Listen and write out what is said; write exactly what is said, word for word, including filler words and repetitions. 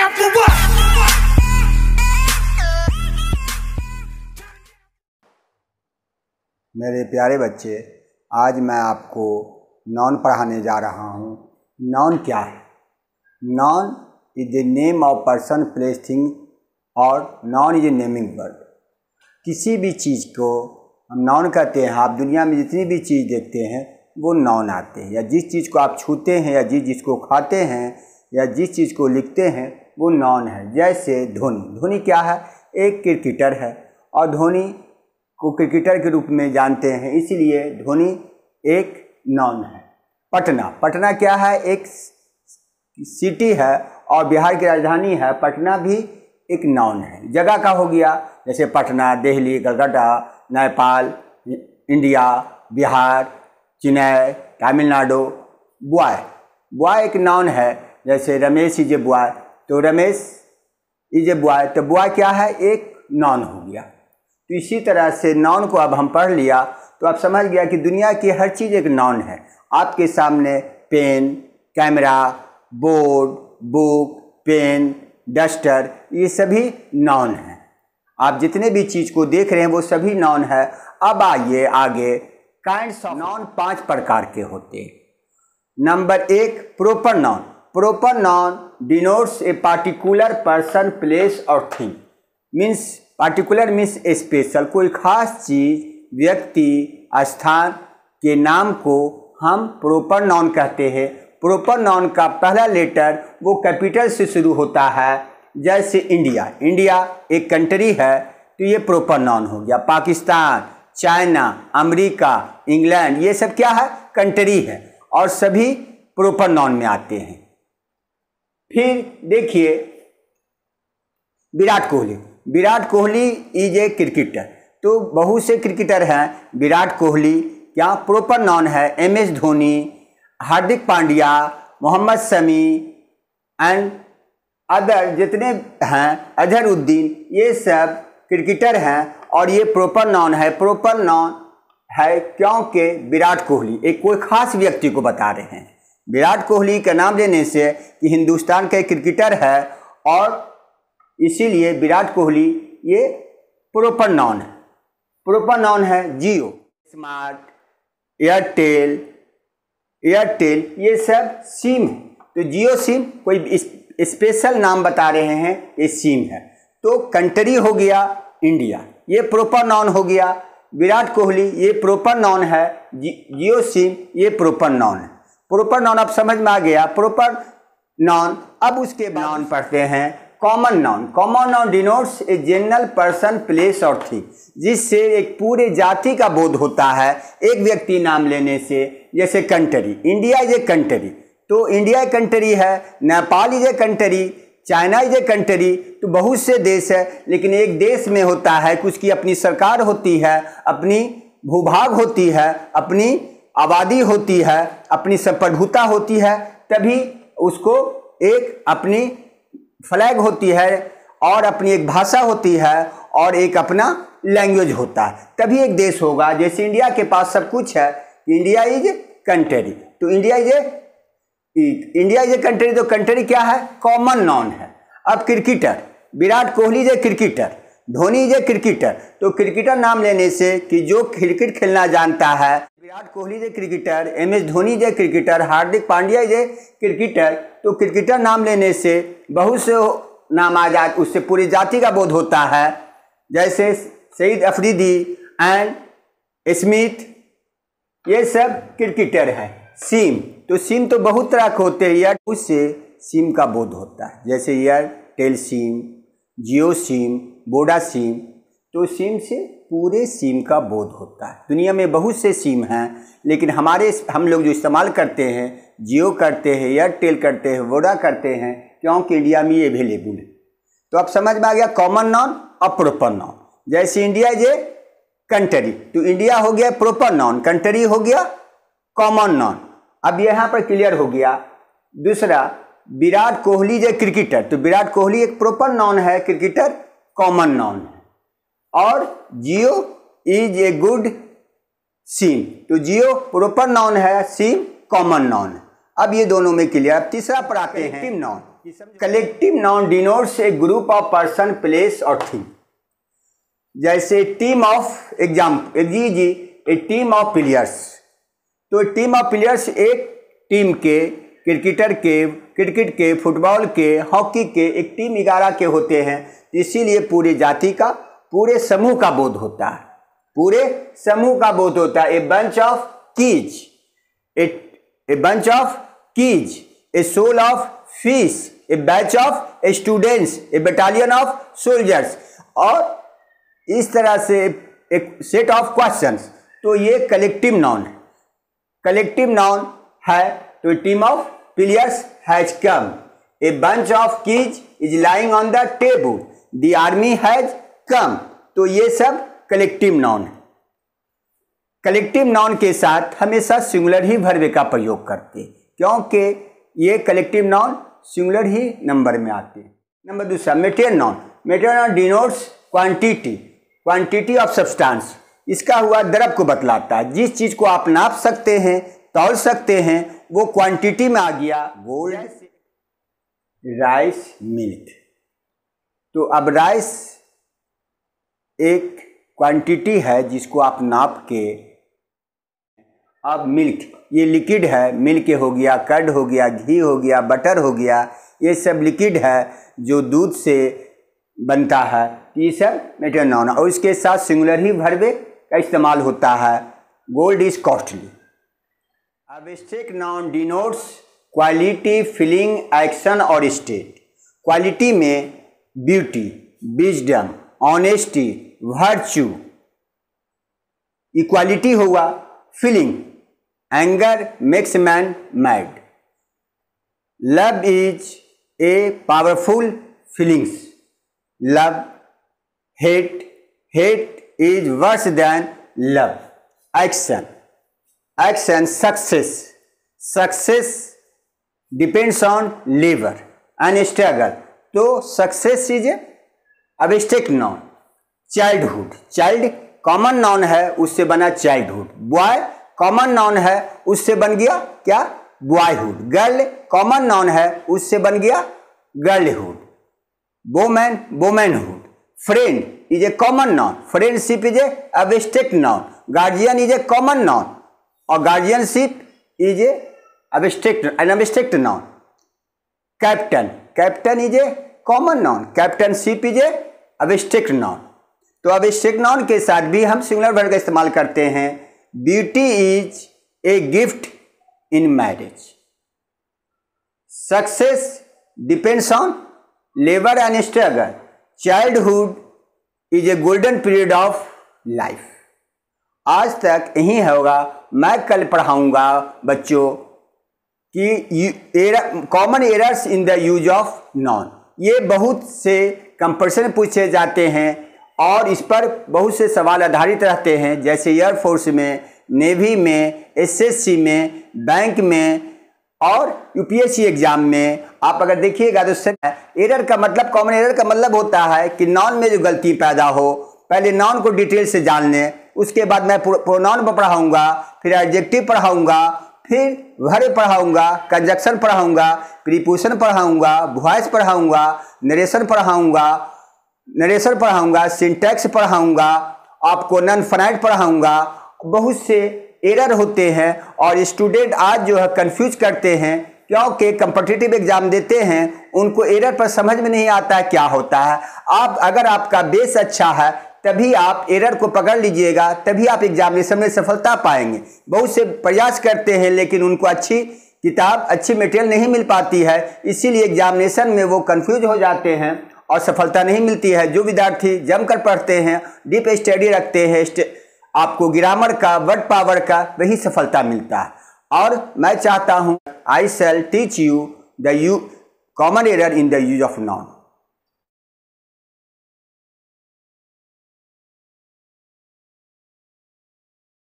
down for what? मेरे प्यारे बच्चे, आज मैं आपको नॉन पढ़ाने जा रहा हूँ। नॉन क्या है? Noun is the name of person, place, thing और noun is a naming word. किसी भी चीज़ को हम नॉन कहते हैं। आप दुनिया में जितनी भी चीज़ देखते हैं वो नॉन आते हैं, या जिस चीज़ को आप छूते हैं, या जिस चीज़ को खाते हैं, या जिस चीज़ को लिखते हैं वो नॉन है। जैसे धोनी। धोनी क्या है? एक क्रिकेटर है और धोनी को क्रिकेटर के रूप में जानते हैं, इसीलिए धोनी एक नॉन है। पटना। पटना क्या है? एक सिटी है और बिहार की राजधानी है। पटना भी एक नॉन है। जगह का हो गया, जैसे Patna, Delhi, Calcutta, Nepal, India, Bihar, Chennai, Tamil Nadu. Boy. Boy एक नॉन है। जैसे रमेश इज ए बॉय, तो रमेश इज ए बॉय, तो बॉय क्या है? एक नॉन हो गया। तो इसी तरह से नॉन को अब हम पढ़ लिया तो आप समझ गया कि दुनिया की हर चीज़ एक नॉन है। आपके सामने pen, camera, board, book, pen, duster, ये सभी नॉन हैं। आप जितने भी चीज़ को देख रहे हैं वो सभी नॉन है। अब आइए आगे। काइंड्स ऑफ नॉन पांच प्रकार के होते हैं। नंबर एक, proper noun. Proper noun denotes a particular person, place और thing. Means particular means special. कोई खास चीज़, व्यक्ति, स्थान के नाम को हम प्रॉपर नॉन कहते हैं। प्रॉपर नॉन का पहला लेटर वो कैपिटल से शुरू होता है। जैसे इंडिया। इंडिया एक कंट्री है, तो ये प्रॉपर नॉन हो गया। पाकिस्तान, चाइना, अमेरिका, इंग्लैंड, ये सब क्या है? कंट्री है और सभी प्रॉपर नॉन में आते हैं। फिर देखिए Virat Kohli. Virat Kohli is a cricketer, तो बहुत से क्रिकेटर हैं। विराट कोहली क्या प्रॉपर नॉन है? M S Dhoni, Hardik Pandya, Mohammed Shami and other जितने हैं, अजहरुद्दीन, ये सब क्रिकेटर हैं और ये प्रॉपर नॉन है। प्रॉपर नॉन है क्योंकि विराट कोहली एक कोई ख़ास व्यक्ति को बता रहे हैं। विराट कोहली का नाम लेने से कि हिंदुस्तान का एक क्रिकेटर है और इसीलिए विराट कोहली ये प्रॉपर नॉन है। प्रॉपर नॉन है जियो, स्मार्ट, एयरटेल। एयरटेल ये सब सिम है, तो जियो सिम कोई स्पेशल नाम बता रहे हैं, ये सिम है। तो कंट्री हो गया इंडिया, ये प्रॉपर नॉन हो गया। विराट कोहली ये प्रॉपर नॉन है। जियो सिम ये प्रॉपर नॉन है। प्रॉपर नॉन अब समझ में आ गया। Proper noun. अब उसके नॉन पढ़ते हैं। Common noun. Common noun denotes a general person, place और थिंग, जिससे एक पूरे जाति का बोध होता है एक व्यक्ति नाम लेने से। जैसे country. India is a country, तो इंडिया एक कंट्री है। Nepal is a country, China is a country, तो बहुत से देश है। लेकिन एक देश में होता है कि उसकी अपनी सरकार होती है, अपनी भूभाग होती है, अपनी आबादी होती है, अपनी संप्रभुता होती है, तभी उसको एक अपनी फ्लैग होती है और अपनी एक भाषा होती है और एक अपना लैंग्वेज होता है, तभी एक देश होगा। जैसे इंडिया के पास सब कुछ है। इंडिया इज ए कंट्री, तो India is a India is a country, तो कंट्री क्या है? कॉमन नॉन है। अब cricketer. Virat Kohli is a cricketer, Dhoni is a cricketer, तो क्रिकेटर नाम लेने से कि जो क्रिकेट खेलना जानता है। Virat Kohli is a cricketer, M S Dhoni is a cricketer, Hardik Pandya is a cricketer, तो क्रिकेटर नाम लेने से बहुत से नाम आ जाए, उससे पूरी जाति का बोध होता है। जैसे सईद अफरीदी एंड स्मिथ, ये सब क्रिकेटर है। सिम, तो सिम तो बहुत तरह के होते हैं, या उससे सिम का बोध होता है। जैसे एयरटेल सिम, जियो सिम, बोडा सिम, तो सिम से पूरे सिम का बोध होता है। दुनिया में बहुत से सिम हैं, लेकिन हमारे हम लोग जो इस्तेमाल करते हैं, जियो करते हैं, एयरटेल करते हैं, वोडा करते हैं, क्योंकि इंडिया में ये अवेलेबल है। तो अब समझ में आ गया कॉमन नॉन और प्रॉपर नॉन। जैसे इंडिया इज ए कंट्री, तो इंडिया हो गया प्रॉपर नॉन, कंट्री हो गया कॉमन नॉन। अब यहाँ पर क्लियर हो गया। दूसरा, Virat Kohli is a cricketer, तो विराट कोहली एक प्रॉपर नॉन है, क्रिकेटर कॉमन नॉन है। और जियो इज ए गुड सिम, तो जियो प्रॉपर नॉन है, सिम कॉमन नॉन है। अब ये दोनों में क्लियर। अब तीसरा पर आते हैं noun. Collective noun denotes a group of person, place और थिंग। जैसे टीम ऑफ एग्जाम्पल जी जी ए टीम ऑफ प्लेयर्स, तो टीम ऑफ प्लेयर्स एक टीम के क्रिकेटर के क्रिकेट के फुटबॉल के हॉकी के एक टीम ग्यारह के होते हैं, इसीलिए पूरी जाति का पूरे समूह का बोध होता है, पूरे समूह का बोध होता है। A bunch of keys, a bunch of keys, a shoal of fish, a batch of students, a battalion of soldiers, और इस तरह से एक सेट ऑफ क्वेश्चंस। तो ये कलेक्टिव नाउन है, कलेक्टिव नाउन है। तो team of players has come, a bunch of keys is lying on the table, the army has come. तो ये सब कलेक्टिव नाउन है। कलेक्टिव नाउन के साथ हमेशा सिंगुलर ही वर्ब का प्रयोग करते, क्योंकि ये कलेक्टिव नाउन सिंगुलर ही नंबर में आते हैं। नंबर दूसरा material noun. Material noun denotes quantity, quantity of substance. इसका हुआ द्रव्य को बतलाता है, जिस चीज़ को आप नाप सकते हैं, तौल सकते हैं, वो क्वांटिटी में आ गया। Gold, rice, milk. तो अब राइस एक क्वांटिटी है जिसको आप नाप के, अब मिल्क ये लिक्विड है, मिल्क हो गया, कर्ड हो गया, घी हो गया, बटर हो गया, ये सब लिक्विड है जो दूध से बनता है। ये सब मेटेरियल नाउन है और इसके साथ सिंगुलर ही वर्ब का इस्तेमाल होता है। Gold is costly. Abstract noun denotes quality, feeling, action और स्टेट। क्वालिटी में beauty, wisdom, honesty, virtue. Equality हुआ feeling, anger makes man mad, love is a powerful feelings, love, hate, hate is worse than love. Action, action success, success depends on labour and struggle. तो success is abstract noun. Childhood, child common noun है, उससे बना childhood. Boy common noun है, उससे बन गया क्या, boyhood. Girl common noun है, उससे बन गया girlhood. Woman, womanhood. Friend is a common noun, friendship is a abstract noun. Guardian is a common noun और guardianship is a abstract an abstract noun. Captain, captain is a common noun, captainship is a abstract noun. तो abstract noun के साथ भी हम singular verb का इस्तेमाल करते हैं। Beauty is a gift in marriage. Success depends on labour and struggle. Childhood is a golden period of life. आज तक यही होगा, मैं कल पढ़ाऊंगा बच्चों कि common errors in the use of noun. ये बहुत से कंपटीशन पूछे जाते हैं और इस पर बहुत से सवाल आधारित रहते हैं, जैसे एयर फोर्स में, नेवी में, एसएससी में, बैंक में और यूपीएससी एग्जाम में। आप अगर देखिएगा तो सर एरर का मतलब, कॉमन एरर का मतलब होता है कि नॉन में जो गलती पैदा हो। पहले नॉन को डिटेल से जान लें, उसके बाद मैं प्रोनाउन पढ़ाऊंगा, फिर एडजेक्टिव पढ़ाऊंगा, फिर वर्ब पढ़ाऊंगा, कंजक्शन पढ़ाऊंगा, प्रीपोजिशन पढ़ाऊंगा, वॉइस पढ़ाऊंगा, नरेशन पढ़ाऊंगा, नरेशन पढ़ाऊंगा, सिंटैक्स पढ़ाऊंगा, आपको नॉन फाइनाइट पढ़ाऊंगा। बहुत से एरर होते हैं और स्टूडेंट आज जो है कंफ्यूज करते हैं, क्योंकि कॉम्पिटिटिव एग्जाम देते हैं, उनको एरर पर समझ में नहीं आता है क्या होता है। आप अगर आपका बेस अच्छा है तभी आप एरर को पकड़ लीजिएगा, तभी आप एग्जामिनेशन में सफलता पाएंगे। बहुत से प्रयास करते हैं लेकिन उनको अच्छी किताब, अच्छी मटेरियल नहीं मिल पाती है, इसीलिए एग्जामिनेशन में वो कंफ्यूज हो जाते हैं और सफलता नहीं मिलती है। जो विद्यार्थी जमकर पढ़ते हैं, डीप स्टडी रखते हैं, आपको ग्रामर का, वर्ड पावर का, वही सफलता मिलता है। और मैं चाहता हूँ I shall teach you the you common error in the use of non.